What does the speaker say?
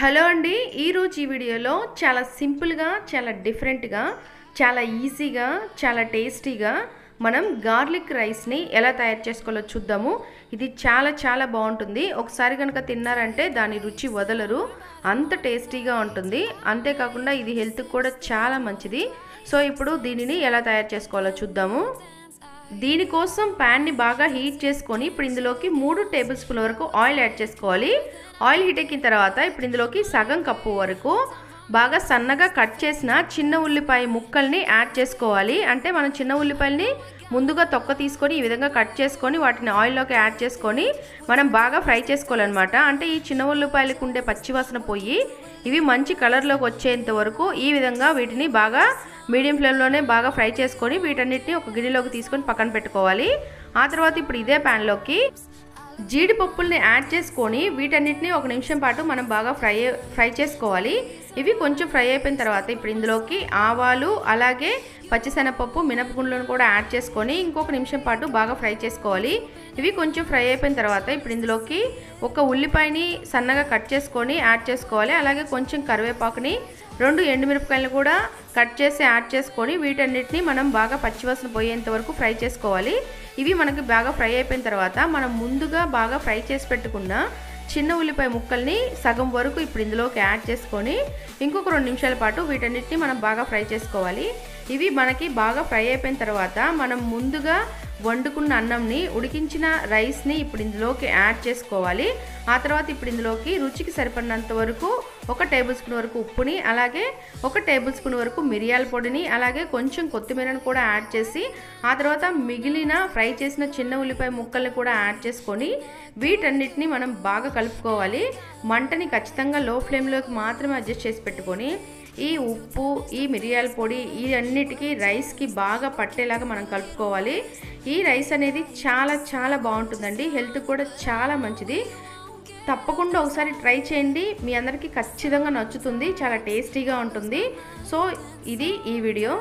Hello అండి ఈ రోజు ఈ వీడియోలో చాలా సింపుల్ గా చాలా డిఫరెంట్ గా చాలా ఈజీగా చాలా టేస్టీగా మనం గార్లిక్ రైస్ ని ఎలా తయారు చేసుకోవాలో చూద్దాము। ఇది చాలా చాలా బాగుంటుంది। ఒకసారి గనుక తిన్నారంటే దాని రుచి వదలరు, అంత టేస్టీగా ఉంటుంది। అంతే కాకుండా ఇది హెల్త్ కి కూడా చాలా మంచిది। సో ఇప్పుడు దీనిని ఎలా తయారు చేసుకోవాలో చూద్దాము। దీని కోసం ప్యాన్ ని బాగా హీట్ చేసుకొని ఇప్పుడు ఇందులోకి 3 టేబుల్ స్పూన్ల వరకు ఆయిల్ యాడ్ చేసుకోవాలి। ఆయిల్ హీట్ అయిన తర్వాత ఇప్పుడు ఇందులోకి సగం కప్పు వరకు బాగా సన్నగా కట్ చేసిన చిన్న ఉల్లిపాయ ముక్కల్ని యాడ్ చేసుకోవాలి। అంటే మనం చిన్న ఉల్లిపాయల్ని ముందుగా తొక్క తీసుకొని ఈ విధంగా కట్ చేసుకొని వాటిని ఆయిల్లోకి యాడ్ చేసుకొని మనం బాగా ఫ్రై చేసుకోవాలన్నమాట। అంటే ఈ చిన్న ఉల్లిపాయలకు ఉండే పచ్చివాసన పోయి ఇవి మంచి కలర్లోకి వచ్చేంత వరకు ఈ విధంగా వీటిని బాగా మీడియం ఫ్లేమ్లోనే బాగా ఫ్రై చేసుకొని వీటన్నిటిని ఒక గిన్నెలోకి తీసుకొని పక్కన పెట్టుకోవాలి। ఆ తర్వాత ఇప్పుడు ఇదే ప్యాన్లోకి జీడిపప్పుల్ని యాడ్ చేసుకొని వీటన్నిటిని ఒక నిమిషం పాటు మనం బాగా ఫ్రై చేసుకోవాలి। ఇవి కొంచెం ఫ్రై అయిపోయిన తర్వాత ఇప్పుడు ఇందులోకి ఆవాలు అలాగే పచ్చిశనగపప్పు మినపగుండ్లను కూడా యాడ్ చేసుకొని ఇంకొక నిమిషం పాటు బాగా ఫ్రై చేసుకోవాలి। ఇవి కొంచెం ఫ్రై అయిపోయిన తర్వాత ఇప్పుడు ఇందులోకి ఒక ఉల్లిపాయని సన్నగా కట్ చేసుకొని యాడ్ చేసుకోవాలి। అలాగే కొంచెం కరివేపాకుని 2 ఎండుమిరపకాయలను కూడా కట్ చేసి యాడ్ చేసుకొని వీటన్నిటిని మనం బాగా పచ్చివాసన పోయేంత వరకు ఫ్రై చేసుకోవాలి। ఇవి మనకి బాగా ఫ్రై అయిపోయిన తర్వాత మనం ముందుగా బాగా ఫ్రై చేసి పెట్టుకున్న చిన్న ఉల్లిపాయ ముక్కల్ని సగం వరకు ఇప్పుడు ఇందులోకి యాడ్ చేసుకొని ఇంకొక 2 నిమిషాల పాటు వీటన్నిటిని మనం బాగా ఫ్రై చేసుకోవాలి। ఇవి మనకి బాగా ఫ్రై అయిపోయిన తర్వాత మనం ముందుగా వండుకున్న అన్నంని ఉడికించిన రైస్ని ఇప్పుడు ఇందులోకి యాడ్ చేసుకోవాలి। ఆ తర్వాత ఇప్పుడు ఇందులోకి రుచికి సరిపడినంత వరకు 1 టేబుల్ స్పూన్ వరకు ఉప్పుని అలాగే 1 టేబుల్ స్పూన్ వరకు మిరియాల పొడిని అలాగే కొంచెం కొత్తిమీరను కూడా యాడ్ చేసి ఆ తర్వాత మిగిలిన ఫ్రై చేసిన చిన్న ఉల్లిపాయ ముక్కల్ని కూడా యాడ్ చేసుకొని వీటన్నిటిని మనం బాగా కలుపుకోవాలి। మంటని ఖచ్చితంగా లో ఫ్లేమ్లోకి మాత్రమే అడ్జస్ట్ చేసి పెట్టుకొని ఈ ఉప్పు ఈ మిరియాల పొడి ఈ అన్నిటికీ రైస్కి బాగా పట్టేలాగా మనం కలుపుకోవాలి। ఈ రైస్ అనేది చాలా చాలా బాగుంటుందండి, హెల్త్ కూడా చాలా మంచిది। తప్పకుండా ఒకసారి ట్రై చేయండి, మీ అందరికీ ఖచ్చితంగా నచ్చుతుంది, చాలా టేస్టీగా ఉంటుంది। సో ఇది ఈ వీడియో।